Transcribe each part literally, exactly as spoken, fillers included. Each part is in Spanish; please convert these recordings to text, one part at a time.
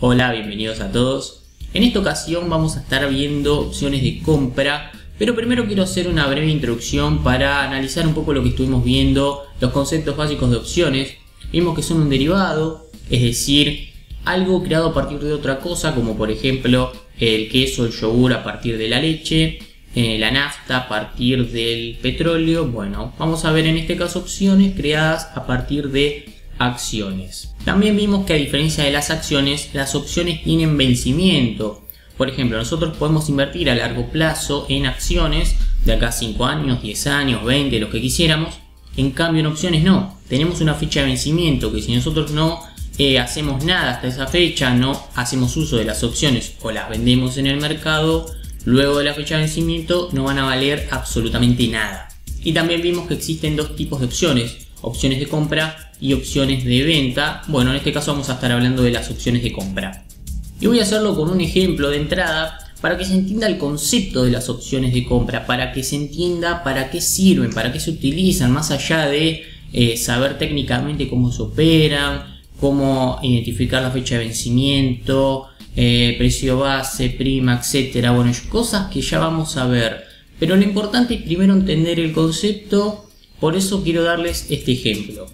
Hola, bienvenidos a todos. En esta ocasión vamos a estar viendo opciones de compra, pero primero quiero hacer una breve introducción para analizar un poco lo que estuvimos viendo, los conceptos básicos de opciones. Vimos que son un derivado, es decir, algo creado a partir de otra cosa, como por ejemplo el queso, el yogur a partir de la leche, eh, la nafta a partir del petróleo. Bueno, vamos a ver en este caso opciones creadas a partir de acciones. También vimos que a diferencia de las acciones, las opciones tienen vencimiento. Por ejemplo, nosotros podemos invertir a largo plazo en acciones de acá cinco años, diez años, veinte, los que quisiéramos. En cambio en opciones no, tenemos una fecha de vencimiento que si nosotros no eh, hacemos nada hasta esa fecha, no hacemos uso de las opciones o las vendemos en el mercado, luego de la fecha de vencimiento no van a valer absolutamente nada. Y también vimos que existen dos tipos de opciones: opciones de compra y opciones de venta. Bueno, en este caso vamos a estar hablando de las opciones de compra. Y voy a hacerlo con un ejemplo de entrada para que se entienda el concepto de las opciones de compra, para que se entienda para qué sirven, para qué se utilizan, más allá de eh, saber técnicamente cómo se operan, cómo identificar la fecha de vencimiento, eh, precio base, prima, etcétera. Bueno, cosas que ya vamos a ver, pero lo importante es primero entender el concepto. Por eso quiero darles este ejemplo.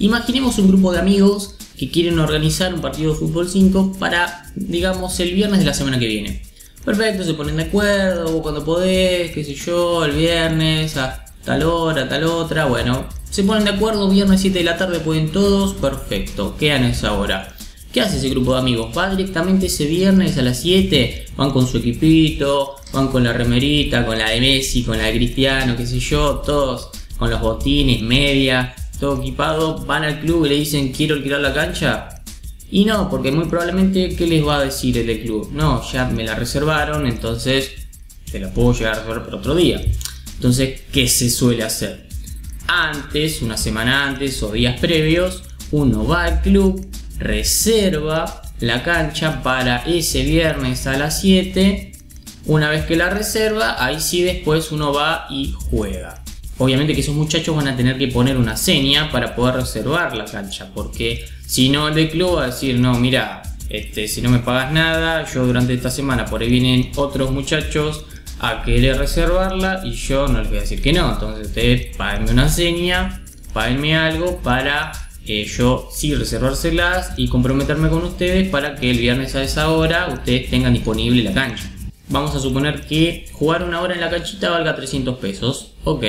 Imaginemos un grupo de amigos que quieren organizar un partido de fútbol cinco para, digamos, el viernes de la semana que viene. Perfecto, se ponen de acuerdo, vos cuando podés, qué sé yo, el viernes a tal hora, tal otra. Bueno, se ponen de acuerdo, viernes siete de la tarde pueden todos, perfecto, quedan a esa hora. ¿Qué hace ese grupo de amigos? Va directamente ese viernes a las siete, van con su equipito, van con la remerita, con la de Messi, con la de Cristiano, qué sé yo, todos con los botines, media, todo equipado, van al club y le dicen quiero alquilar la cancha. Y no, porque muy probablemente ¿qué les va a decir el del club? No, ya me la reservaron, entonces te la puedo llegar a reservar para otro día. Entonces, ¿qué se suele hacer? Antes, una semana antes o días previos, uno va al club, reserva la cancha para ese viernes a las siete. Una vez que la reserva, ahí sí después uno va y juega. Obviamente que esos muchachos van a tener que poner una seña para poder reservar la cancha, porque si no el del club va a decir no, mira, este, si no me pagas nada, yo durante esta semana por ahí vienen otros muchachos a querer reservarla y yo no les voy a decir que no, entonces ustedes páguenme una seña, páguenme algo para eh, yo sí reservárselas y comprometerme con ustedes para que el viernes a esa hora ustedes tengan disponible la cancha. Vamos a suponer que jugar una hora en la canchita valga trescientos pesos, ok.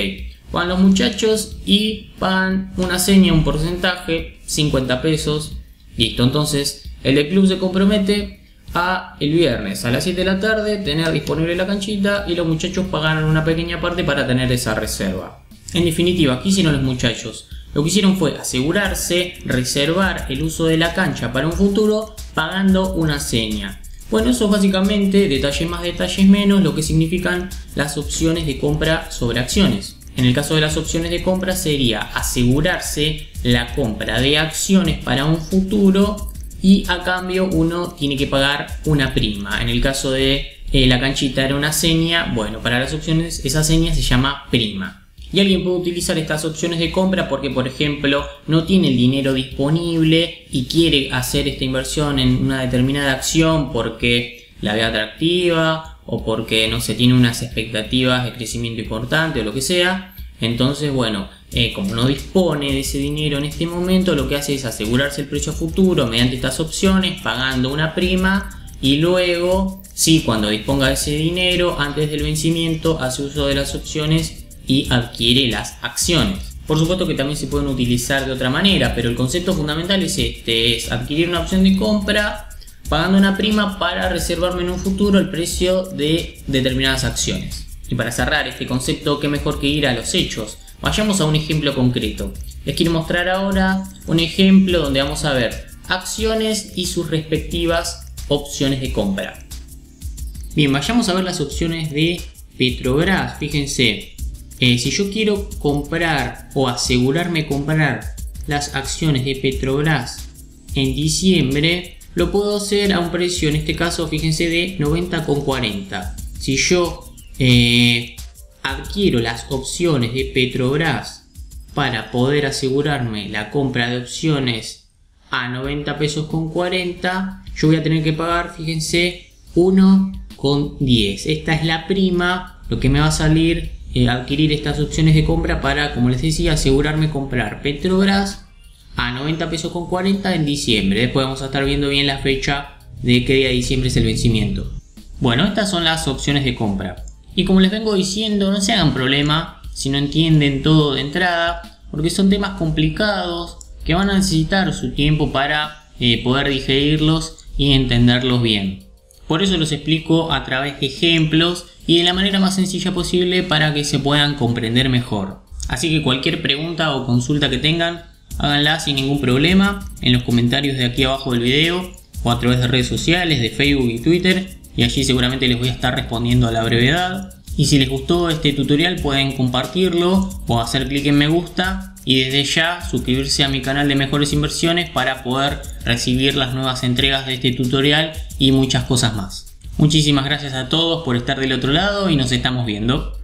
Van los muchachos y pagan una seña, un porcentaje, cincuenta pesos. Listo, entonces el del club se compromete a el viernes a las siete de la tarde tener disponible la canchita y los muchachos pagaron una pequeña parte para tener esa reserva. En definitiva, ¿qué hicieron los muchachos? Lo que hicieron fue asegurarse, reservar el uso de la cancha para un futuro pagando una seña. Bueno, eso es básicamente, detalles más, detalles menos, lo que significan las opciones de compra sobre acciones. En el caso de las opciones de compra sería asegurarse la compra de acciones para un futuro y a cambio uno tiene que pagar una prima. En el caso de eh, la canchita era una seña, bueno, para las opciones esa seña se llama prima. Y alguien puede utilizar estas opciones de compra porque, por ejemplo, no tiene el dinero disponible y quiere hacer esta inversión en una determinada acción porque la ve atractiva, o porque no se tiene unas expectativas de crecimiento importante o lo que sea. Entonces, bueno, eh, como no dispone de ese dinero en este momento, lo que hace es asegurarse el precio futuro mediante estas opciones, pagando una prima, y luego, sí, cuando disponga de ese dinero, antes del vencimiento, hace uso de las opciones y adquiere las acciones. Por supuesto que también se pueden utilizar de otra manera, pero el concepto fundamental es este, es adquirir una opción de compra, pagando una prima para reservarme en un futuro el precio de determinadas acciones. Y para cerrar este concepto, qué mejor que ir a los hechos. Vayamos a un ejemplo concreto. Les quiero mostrar ahora un ejemplo donde vamos a ver acciones y sus respectivas opciones de compra. Bien, vayamos a ver las opciones de Petrobras. Fíjense, eh, si yo quiero comprar o asegurarme comprar las acciones de Petrobras en diciembre, lo puedo hacer a un precio, en este caso, fíjense, de noventa con cuarenta. Si yo eh, adquiero las opciones de Petrobras para poder asegurarme la compra de opciones a noventa pesos con cuarenta, yo voy a tener que pagar, fíjense, uno con diez. Esta es la prima, lo que me va a salir eh, adquirir estas opciones de compra para, como les decía, asegurarme comprar Petrobras a noventa pesos con cuarenta en diciembre. Después vamos a estar viendo bien la fecha de qué día de diciembre es el vencimiento. Bueno, estas son las opciones de compra. Y como les vengo diciendo, no se hagan problema si no entienden todo de entrada, porque son temas complicados que van a necesitar su tiempo para eh, poder digerirlos y entenderlos bien. Por eso los explico a través de ejemplos y de la manera más sencilla posible para que se puedan comprender mejor. Así que cualquier pregunta o consulta que tengan, háganla sin ningún problema en los comentarios de aquí abajo del video o a través de redes sociales, de Facebook y Twitter, y allí seguramente les voy a estar respondiendo a la brevedad. Y si les gustó este tutorial pueden compartirlo o hacer clic en me gusta y desde ya suscribirse a mi canal de Mejores Inversiones para poder recibir las nuevas entregas de este tutorial y muchas cosas más. Muchísimas gracias a todos por estar del otro lado y nos estamos viendo.